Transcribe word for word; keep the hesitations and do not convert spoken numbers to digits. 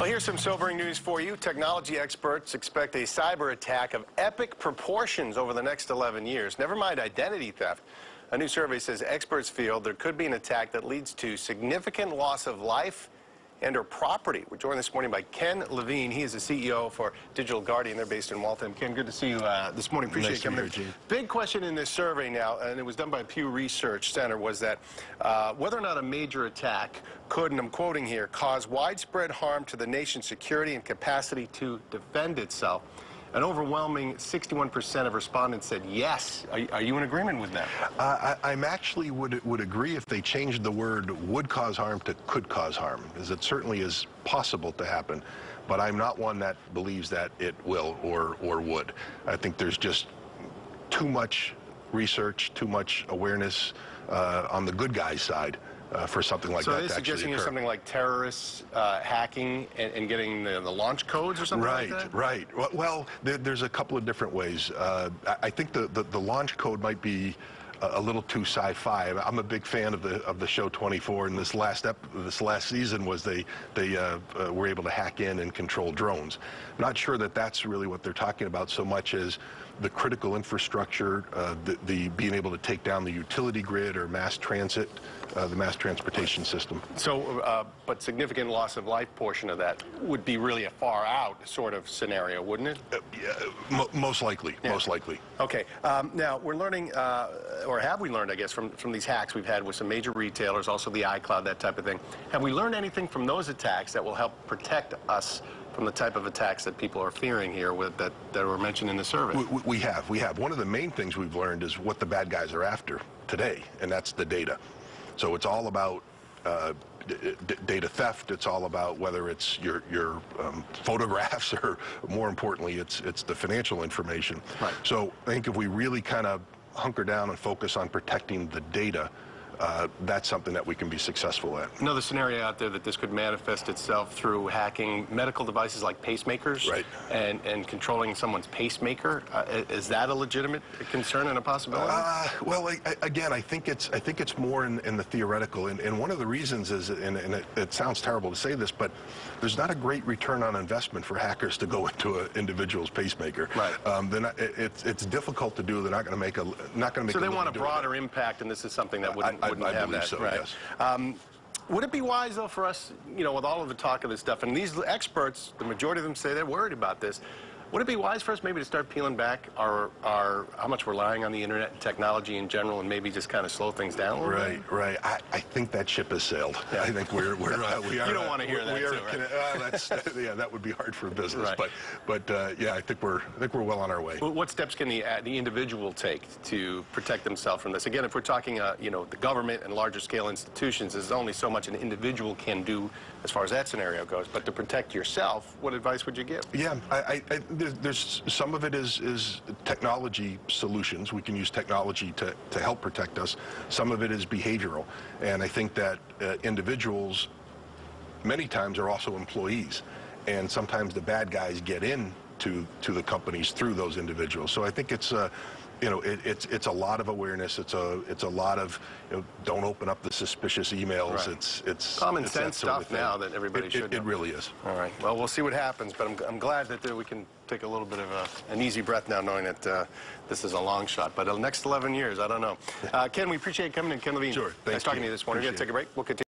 Well, here's some sobering news for you. Technology experts expect a cyber attack of epic proportions over the next eleven years. Never mind identity theft. A new survey says experts feel there could be an attack that leads to significant loss of life and or property. We're joined this morning by Ken Levine. He is the C E O for Digital Guardian. They're based in Waltham. Ken, good to see you uh, this morning. Appreciate nice you coming. Here, big question in this survey now, and it was done by Pew Research Center, was that uh, whether or not a major attack could, and I'm quoting here, cause widespread harm to the nation's security and capacity to defend itself. An overwhelming sixty-one percent of respondents said yes. Are, are you in agreement with that? Uh, I, I'm actually would would agree if they changed the word "would cause harm" to "could cause harm," because it certainly is possible to happen. But I'm not one that believes that it will or or would. I think there's just too much research, too much awareness uh, on the good guys' side. Uh, for something like so that to actually occur. So they're suggesting something like terrorists uh, hacking and, and getting the, the launch codes or something right, like that? Right, right. Well, well there, there's a couple of different ways. Uh, I think the, the, the launch code might be a little too sci-fi. I'm a big fan of the of the show twenty-four, and this last ep this last season was they they uh, uh, were able to hack in and control drones. I'm not sure that that's really what they're talking about so much as the critical infrastructure, uh, the, the being able to take down the utility grid or mass transit, uh, the mass transportation system. So, uh, but significant loss of life portion of that would be really a far out sort of scenario, wouldn't it? Uh, yeah, mo most likely, yeah. most likely. Okay. Um, now we're learning. Uh, Or have we learned, I guess, from, from these hacks we've had with some major retailers, also the iCloud, that type of thing. Have we learned anything from those attacks that will help protect us from the type of attacks that people are fearing here with, that, that were mentioned in the survey? We, we have. We have. One of the main things we've learned is what the bad guys are after today, and that's the data. So it's all about uh, d d data theft. It's all about whether it's your, your um, photographs or, more importantly, it's, it's the financial information. Right. So I think if we really kind of hunker down and focus on protecting the data, uh, that's something that we can be successful at. Another scenario out there that this could manifest itself through hacking medical devices like pacemakers, right, and, and controlling someone's pacemaker. Uh, is that a legitimate concern and a possibility? Uh, well, I, I, again, I think it's I think it's more in, in the theoretical. And, and one of the reasons is, and, and it, it sounds terrible to say this, but there's not a great return on investment for hackers to go into an individual's pacemaker. Right. Um, they're not, it, it's it's difficult to do. They're not going to make a not going to make. So they want a broader impact, and this is something that wouldn't. I, I, I believe that, so, right. Yes. Um, would it be wise, though, for us, you know, with all of the talk of this stuff, and these experts, the majority of them say they're worried about this, would it be wise for us maybe to start peeling back our, our how much we're relying on the internet and technology in general, and maybe just kind of slow things down a little right, bit? Right, right. I, I think that ship has sailed. Yeah. I think we're, we're uh, we are. You don't uh, want to hear we, that, we are, too, right? I, uh, that's, yeah, that would be hard for business. Right. But, but uh, yeah, I think we're I think we're well on our way. Well, what steps can the uh, the individual take to protect themselves from this? Again, if we're talking, uh, you know, the government and larger scale institutions, there's only so much an individual can do as far as that scenario goes. But to protect yourself, what advice would you give? Yeah, I. I, I There's some of it is is technology solutions. We can use technology to to help protect us. Some of it is behavioral, and I think that uh, individuals many times are also employees, and sometimes the bad guys get in to to the companies through those individuals. So I think it's uh, you know it, it's it's a lot of awareness. It's a it's a lot of you know, don't open up the suspicious emails. Right. It's it's common it's sense stuff now that everybody it, should. It, it really is. All right. Well, we'll see what happens, but I'm I'm glad that there we can take a little bit of a, an easy breath now, knowing that uh, this is a long shot. But the next eleven years, I don't know. Uh, Ken, we appreciate coming in. Ken Levine, sure. Thanks nice talking you. to you this morning. Appreciate We're gonna take a break. We'll continue.